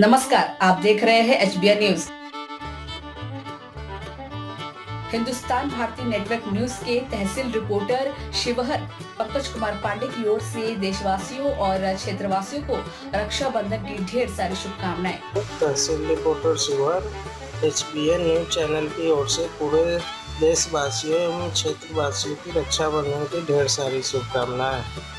नमस्कार, आप देख रहे हैं एचबीए न्यूज़। हिंदुस्तान भारतीय नेटवर्क न्यूज के तहसील रिपोर्टर शिवहर पंकज कुमार पांडे की ओर से देशवासियों और क्षेत्रवासियों को रक्षाबंधन की ढेर सारी शुभकामनाएं। तहसील reporter Sheohar HBA news channel की ओर से पूरे देशवासियों एवं क्षेत्रवासियों की रक्षाबंधन की ढेर सारी शुभकामनाएं।